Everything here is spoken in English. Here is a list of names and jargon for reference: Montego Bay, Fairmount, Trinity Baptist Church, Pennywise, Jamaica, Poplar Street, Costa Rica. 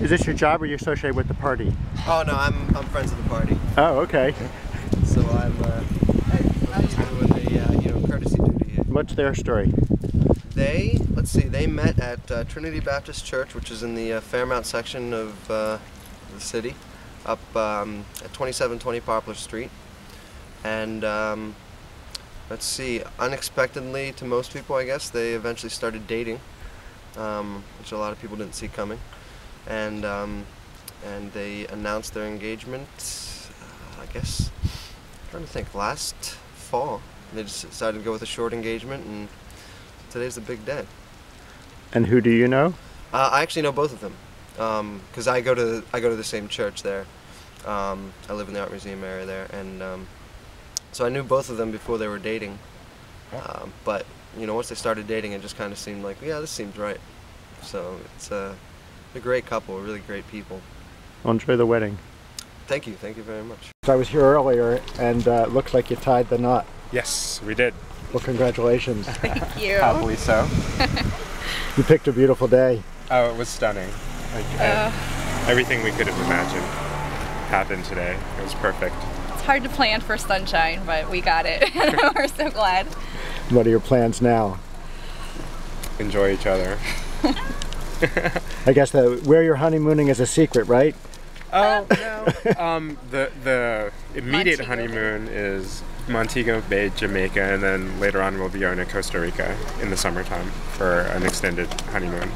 Is this your job, or are you associated with the party? Oh no, I'm friends with the party. Oh, okay. So I'm just doing the courtesy duty here. What's their story? They, let's see, they met at Trinity Baptist Church, which is in the Fairmount section of the city, up at 2720 Poplar Street. And let's see, unexpectedly to most people, I guess, they eventually started dating, which a lot of people didn't see coming. And they announced their engagement, I guess, I'm trying to think, last fall. They just decided to go with a short engagement, and today's the big day. And who do you know? I actually know both of them, because I go to the same church there. I live in the art museum area there, and so I knew both of them before they were dating. But you know, once they started dating, it just kind of seemed like, yeah, this seems right. So it's a great couple, really great people. Enjoy the wedding. Thank you very much. So I was here earlier, and it looks like you tied the knot. Yes, we did. Well, congratulations. Thank you. Probably so. You picked a beautiful day. Oh, it was stunning. Everything we could have imagined happened today. It was perfect. It's hard to plan for sunshine, but we got it. We're so glad. What are your plans now? Enjoy each other. I guess where you're honeymooning is a secret, right? Oh, no. The immediate honeymoon is Montego Bay, Jamaica, and then later on we'll be going to Costa Rica in the summertime for an extended honeymoon.